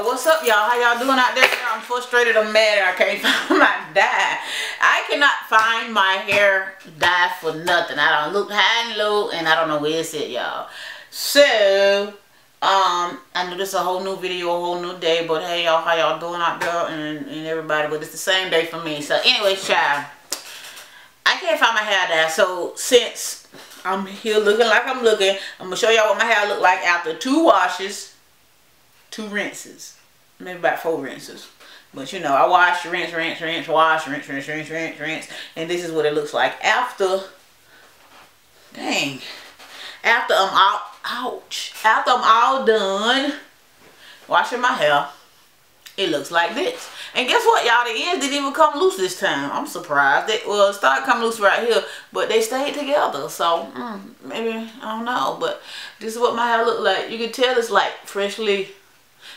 So what's up, y'all? How y'all doing out there? I'm frustrated. I'm mad. I can't find my dye. I cannot find my hair dye for nothing. I don't look high and low, and I don't know where it's at, y'all. So I know this is a whole new video, a whole new day, but hey, y'all, how y'all doing out there and everybody? But it's the same day for me. So anyway, child, I can't find my hair dye. So since I'm here looking like I'm looking, I'm gonna show y'all what my hair look like after 2 washes. 2 rinses, maybe about 4 rinses, but you know, I wash, rinse, rinse, rinse, wash, rinse, rinse, rinse, rinse, rinse, and this is what it looks like after, dang, after I'm all, ouch, after I'm all done washing my hair, it looks like this. And guess what, y'all, the ends didn't even come loose this time. I'm surprised. It well, started coming loose right here, but they stayed together. So maybe, I don't know, but this is what my hair look like. You can tell it's like freshly.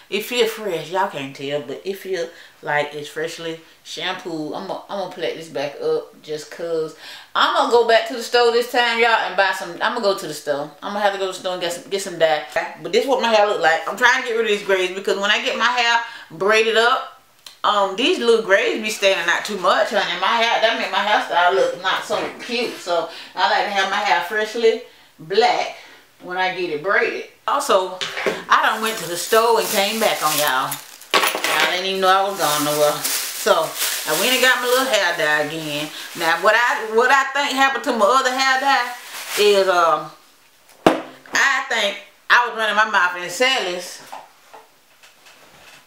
It feels fresh. Y'all can't tell, but it feels like it's freshly shampooed. I'm gonna plait this back up just cause. I'm gonna go back to the store this time, y'all, and buy some. I'm gonna go to the store. I'm gonna have to go to the store and get some dye. But this is what my hair look like. I'm trying to get rid of these grays because when I get my hair braided up, these little grays be standing out too much, honey. My hair, that make my hairstyle look not so cute. So I like to have my hair freshly black when I get it braided. Also, I done went to the store and came back on y'all. Y'all didn't even know I was gone nowhere. So I went and got my little hair dye again. Now what I think happened to my other hair dye is I think I was running my mouth and Sally's.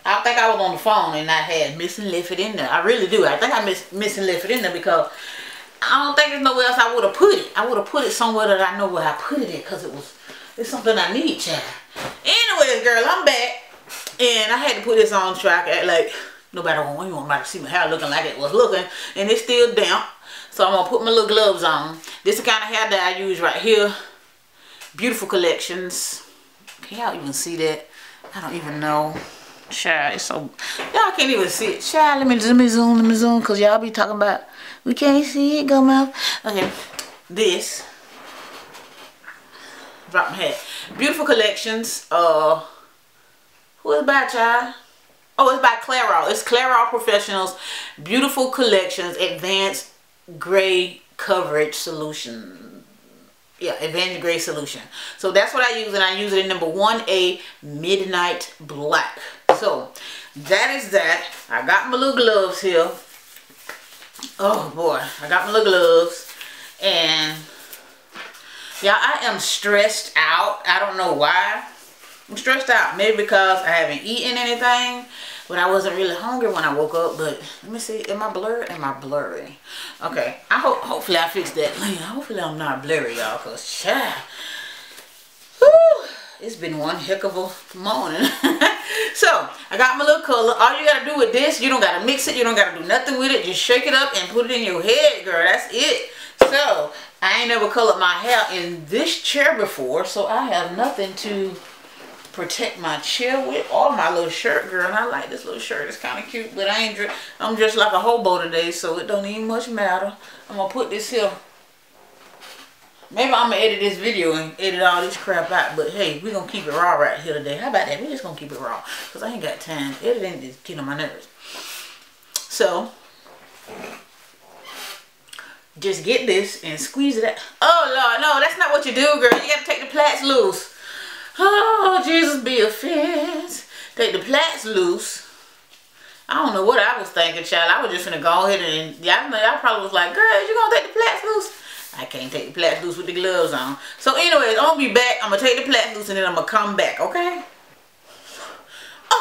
I think I was on the phone and I had missing Lifford in there. I really do. I think I missing Lifford in there because I don't think there's nowhere else I would have put it. I would have put it somewhere that I know where I put it in because it was, it's something I need, child. Anyways, girl, I'm back. And I had to put this on so I could act like nobody want to see my hair looking like it was looking. And it's still damp. So I'm going to put my little gloves on. This is the kind of hair dye I use right here. Beautiful Collections. Can y'all even see that? I don't even know. Child, it's so... Y'all can't even see it. Child, let me zoom. Because y'all be talking about... We can't see it, Goldmouth. Okay. This. Drop my hat. Beautiful Collections. Who is it by, child? Oh, it's by Clairol. It's Clairol Professionals. Beautiful Collections. Advanced Gray Coverage Solution. Yeah, Advanced Gray Solution. So that's what I use, and I use it in number 1A, Midnight Black. So that is that. I got my little gloves here. Oh boy, I got my little gloves, and yeah, I am stressed out. I don't know why I'm stressed out. Maybe because I haven't eaten anything, but I wasn't really hungry when I woke up. But let me see, am I blurred? Am I blurry? Okay, I hope, hopefully I fix that. Hopefully I'm not blurry, y'all, because child, whew, it's been one heck of a morning. So, I got my little color. All you gotta do with this, you don't gotta mix it. You don't gotta do nothing with it. Just shake it up and put it in your head, girl. That's it. So, I ain't never colored my hair in this chair before. So, I have nothing to protect my chair with or my little shirt, girl. And I like this little shirt. It's kind of cute, but I ain't... I'm just like a hobo today, so it don't even much matter. I'm gonna put this here. Maybe I'm going to edit this video and edit all this crap out. But hey, we're going to keep it raw right here today. How about that? We're just going to keep it raw. Because I ain't got time. Editing is getting on my nerves. So, just get this and squeeze it out. Oh, Lord, no. That's not what you do, girl. You got to take the plaits loose. Oh, Jesus be a fence. Take the plaits loose. I don't know what I was thinking, child. I was just going to go ahead and... I probably was like, girl, you going to take the plaits loose? I can't take the plaits loose with the gloves on. So anyways, I'm going to be back. I'm going to take the plaits loose and then I'm going to come back, okay?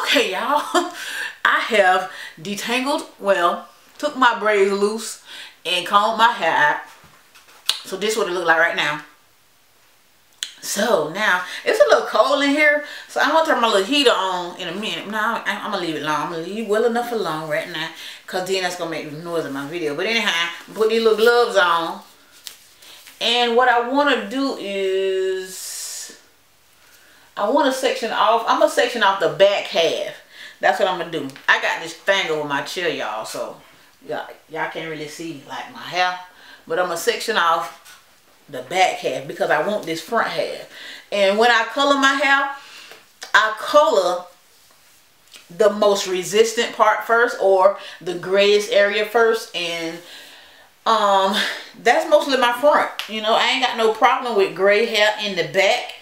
Okay, y'all. I have detangled, well, took my braids loose and combed my hair out. So this is what it look like right now. So now, it's a little cold in here. So I'm going to turn my little heater on in a minute. No, I'm going to leave it long. I'm going to leave well enough alone right now. Because then that's going to make noise in my video. But anyhow, put these little gloves on. And what I want to do is, I want to section off, I'm going to section off the back half. That's what I'm going to do. I got this thing over my chair, y'all, so y'all can't really see like my hair. But I'm going to section off the back half because I want this front half. And when I color my hair, I color the most resistant part first, or the grayest area first, and that's mostly my front. You know, I ain't got no problem with gray hair in the back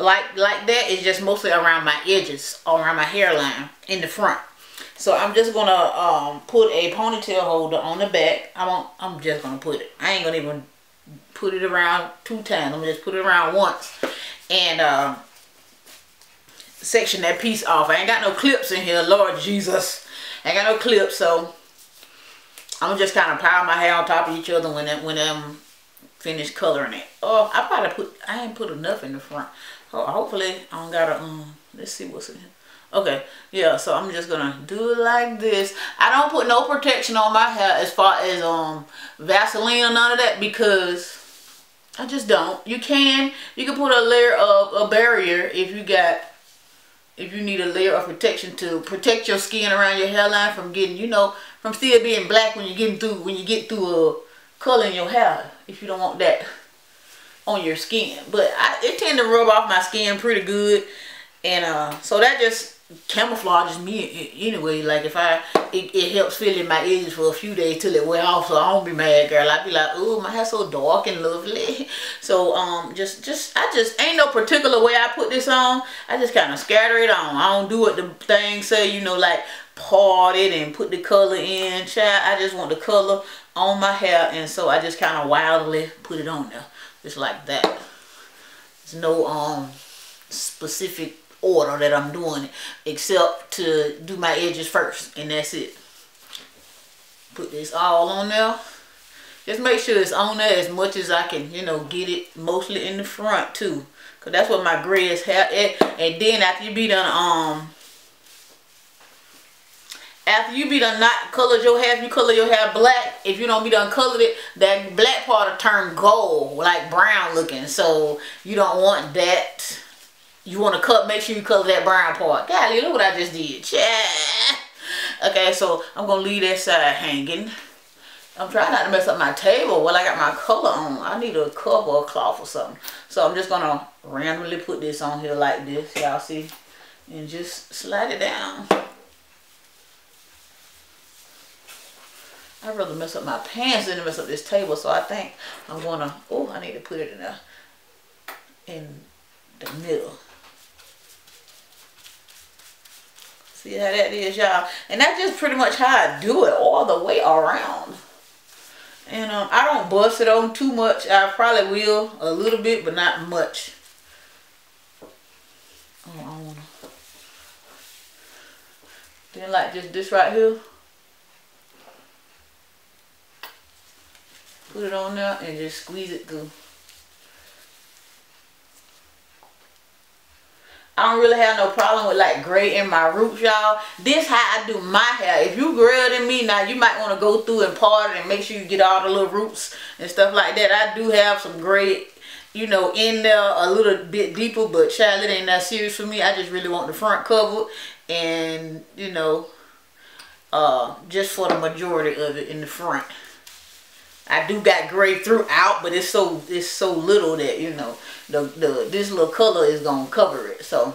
like that. It's just mostly around my edges, around my hairline in the front. So I'm just gonna put a ponytail holder on the back. I'm just gonna put it. I ain't gonna even put it around two times. I'm gonna just put it around once and section that piece off. I ain't got no clips in here, Lord Jesus. I ain't got no clips, so I'm just kind of pile my hair on top of each other when I'm finished coloring it. Oh, I probably I ain't put enough in the front. Oh, hopefully I don't gotta let's see what's in here. Okay, yeah, so I'm just gonna do it like this. I don't put no protection on my hair as far as Vaseline or none of that, because I just don't. You can put a layer of a barrier if you need a layer of protection to protect your skin around your hairline from getting, you know, from still being black when you're getting through, when you get through a color in your hair, if you don't want that on your skin. But it tend to rub off my skin pretty good, and so that just camouflages me anyway. Like it helps fill in my edges for a few days till it wear off, so I don't be mad, girl. I be like, oh, my hair's so dark and lovely. So I just ain't no particular way I put this on. I just kind of scatter it on. I don't do what the thing say, you know, like part it and put the color in. Child, I just want the color on my hair, and so I just kind of wildly put it on there, just like that. There's no specific order that I'm doing it, except to do my edges first, and that's it. Put this all on there. Just make sure it's on there as much as I can, you know, get it mostly in the front too, because that's what my gray is hair at. And then after you be done not colored your hair, if you color your hair black, if you don't be done colored it, that black part will turn gold, like brown looking, so you don't want that. You want to make sure you color that brown part. Golly, look what I just did. Yeah. Okay, so I'm going to leave that side hanging. I'm trying not to mess up my table while I got my color on. I need a cover or a cloth or something. So I'm just going to randomly put this on here like this. Y'all see? And just slide it down. I'd rather mess up my pants than mess up this table. So I think I'm going to... Oh, I need to put it in the middle. See how that is, y'all? And that's just pretty much how I do it all the way around. And I don't bust it on too much. I probably will a little bit, but not much. Then like just this right here. Put it on there and just squeeze it through. I don't really have no problem with like gray in my roots, y'all. This how I do my hair. If you grayer than me, now you might want to go through and part it and make sure you get all the little roots and stuff like that. I do have some gray, you know, in there a little bit deeper, but child, it ain't that serious for me. I just really want the front covered, and you know, just for the majority of it in the front. I do got gray throughout, but it's so little that, you know, this little color is gonna cover it. So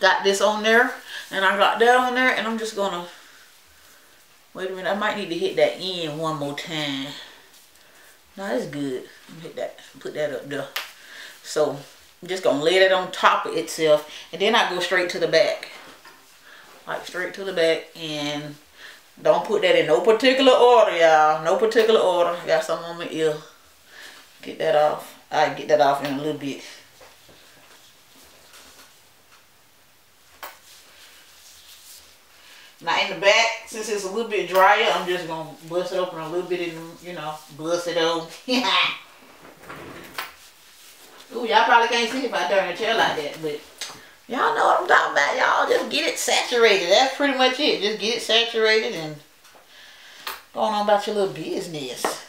got this on there, and I got that on there, and I'm just gonna wait a minute. I might need to hit that end one more time. No, that's good. Hit that, put that up there. So I'm just gonna lay that on top of itself, and then I go straight to the back, like straight to the back, and. Don't put that in no particular order, y'all. No particular order. Got something on my ear. Get that off. I'll get that off in a little bit. Now in the back, since it's a little bit drier, I'm just going to bust it open a little bit and, you know, bust it open. Ooh, y'all probably can't see if I turn the chair like that, but... Y'all know what I'm talking about, y'all. Just get it saturated. That's pretty much it. Just get it saturated and going on about your little business.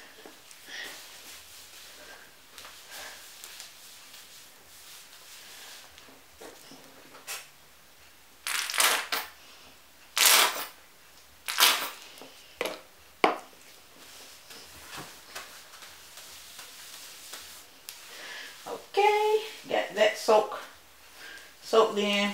Okay, got that soaked. So then,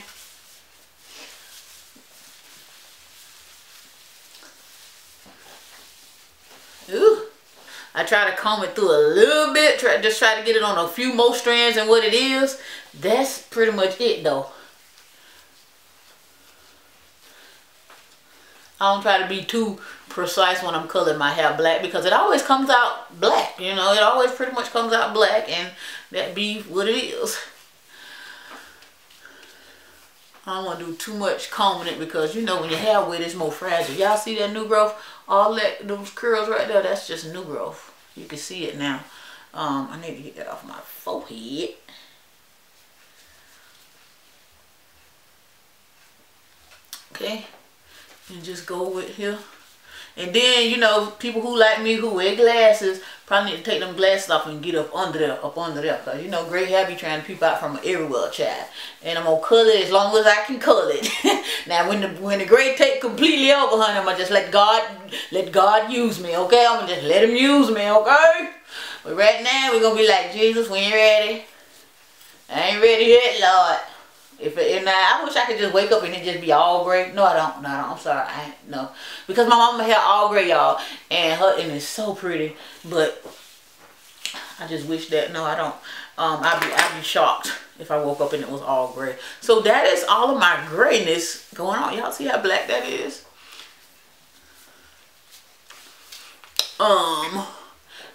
I try to comb it through a little bit, just try to get it on a few more strands and what it is. That's pretty much it though. I don't try to be too precise when I'm coloring my hair black, because it always comes out black, you know. It always pretty much comes out black, and that be what it is. I don't want to do too much combing it, because you know when your hair wet, it's more fragile. Y'all see that new growth? All that, those curls right there, that's just new growth. You can see it now. I need to get that off my forehead. Okay. And just go with here. And then, you know, people who like me who wear glasses probably need to take them glasses off and get up under there. Because, you know, gray hair be trying to peep out from everywhere, child. And I'm going to color it as long as I can color it. Now, when the gray take completely over, honey, I'm going to just let God use me, okay? I'm going to just let him use me, okay? But right now, we're going to be like, Jesus, we ain't ready. I ain't ready yet, Lord. I wish I could just wake up and it just be all gray. No, I don't. No, I don't. I'm sorry. No. Because my mama hair all gray, y'all. And it's so pretty. But I just wish that. No, I don't. I'd be shocked if I woke up and it was all gray. So that is all of my grayness going on. Y'all see how black that is? I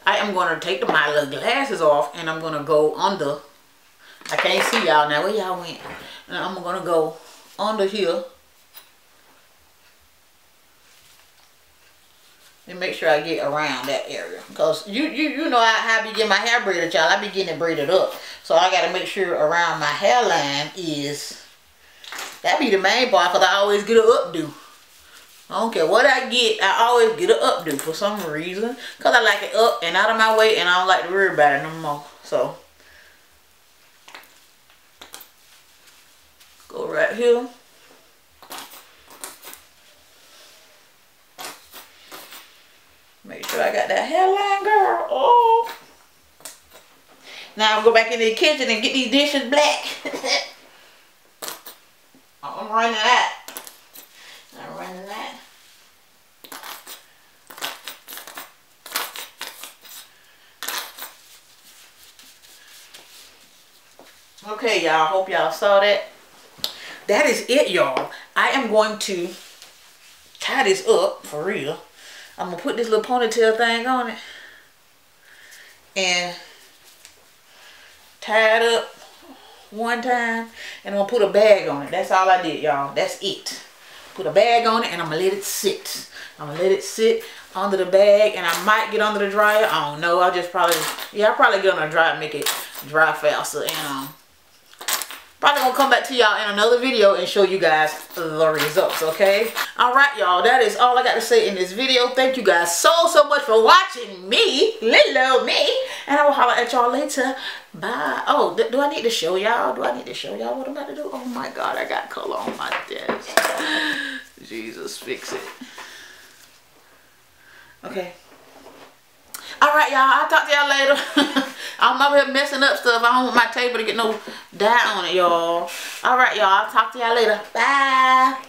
am going to take my little glasses off and I'm going to go under. I can't see y'all now. Where y'all went? And I'm going to go under here and make sure I get around that area. Because you know how I be getting my hair braided, y'all. I be getting it braided up. So I got to make sure around my hairline is... That be the main part, because I always get an updo. I don't care what I get. I always get an updo for some reason. Because I like it up and out of my way, and I don't like to worry about it no more. So... Go right here. Make sure I got that hairline, girl. Oh. Now I'll go back in the kitchen and get these dishes black. I'm running out. I'm running out. Okay, y'all. Hope y'all saw that. That is it, y'all. I am going to tie this up for real. I'm going to put this little ponytail thing on it and tie it up one time, and I'm going to put a bag on it. That's all I did, y'all. That's it. Put a bag on it and I'm going to let it sit. I'm going to let it sit under the bag, and I might get under the dryer. I don't know. I'll probably get on the dryer and make it dry faster, and probably gonna come back to y'all in another video and show you guys the results, okay? Alright, y'all, that is all I got to say in this video. Thank you guys so much for watching me, little me, and I will holler at y'all later. Bye. Oh, do I need to show y'all? Do I need to show y'all what I'm about to do? Oh my God, I got color on my desk. Jesus, fix it. Okay. Alright, y'all, I'll talk to y'all later. I'm over here messing up stuff. I don't want my table to get no dye on it, y'all. Alright, y'all, I'll talk to y'all later. Bye.